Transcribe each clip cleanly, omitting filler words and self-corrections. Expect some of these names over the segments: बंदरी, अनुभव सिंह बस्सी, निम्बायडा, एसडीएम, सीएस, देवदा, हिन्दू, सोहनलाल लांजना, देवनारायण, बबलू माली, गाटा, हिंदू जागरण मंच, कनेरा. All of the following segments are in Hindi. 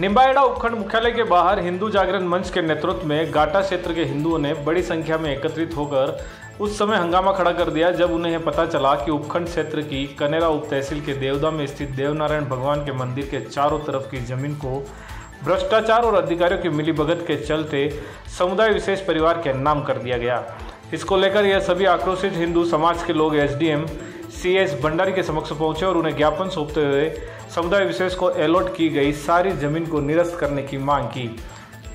निम्बायडा उपखंड मुख्यालय के बाहर हिंदू जागरण मंच के नेतृत्व में गाटा क्षेत्र के हिंदुओं ने बड़ी संख्या में एकत्रित होकर उस समय हंगामा खड़ा कर दिया जब उन्हें पता चला कि उपखंड क्षेत्र की कनेरा उप तहसील के देवदा में स्थित देवनारायण भगवान के मंदिर के चारों तरफ की जमीन को भ्रष्टाचार और अधिकारियों की मिलीभगत के चलते समुदाय विशेष परिवार के नाम कर दिया गया। इसको लेकर यह सभी आक्रोशित हिंदू समाज के लोग एसडीएम सीएस बंदरी के समक्ष पहुंचे और उन्हें ज्ञापन सौंपते हुए समुदाय विशेष को अलॉट की गई सारी जमीन को निरस्त करने की मांग की।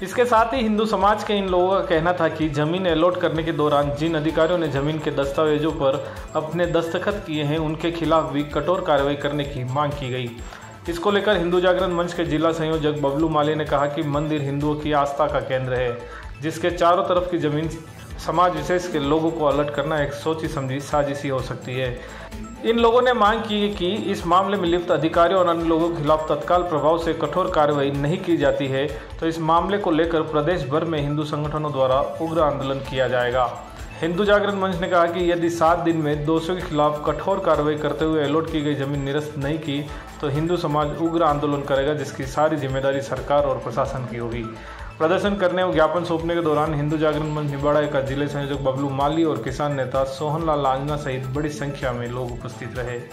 इसके साथ ही हिंदू समाज के इन लोगों का कहना था कि जमीन अलॉट करने के दौरान जिन अधिकारियों ने जमीन के दस्तावेजों पर अपने दस्तखत किए हैं उनके खिलाफ भी कठोर कार्रवाई करने की मांग की गई। इसको लेकर हिंदू जागरण मंच के जिला संयोजक बबलू माली ने कहा कि मंदिर हिंदुओं की आस्था का केंद्र है, जिसके चारों तरफ की जमीन समाज विशेष के लोगों को अलर्ट करना एक सोची समझी साजिश ही हो सकती है। इन लोगों ने मांग की कि इस मामले में लिप्त अधिकारियों और अन्य लोगों के खिलाफ तत्काल प्रभाव से कठोर कार्रवाई नहीं की जाती है तो इस मामले को लेकर प्रदेश भर में हिंदू संगठनों द्वारा उग्र आंदोलन किया जाएगा। हिंदू जागरण मंच ने कहा कि यदि 7 दिन में दोषियों के खिलाफ कठोर कार्रवाई करते हुए अलॉट की गई जमीन निरस्त नहीं की तो हिंदू समाज उग्र आंदोलन करेगा, जिसकी सारी जिम्मेदारी सरकार और प्रशासन की होगी। प्रदर्शन करने और ज्ञापन सौंपने के दौरान हिंदू जागरण मंच निम्बाड़ा का जिले संयोजक बबलू माली और किसान नेता सोहनलाल लांजना सहित बड़ी संख्या में लोग उपस्थित रहे।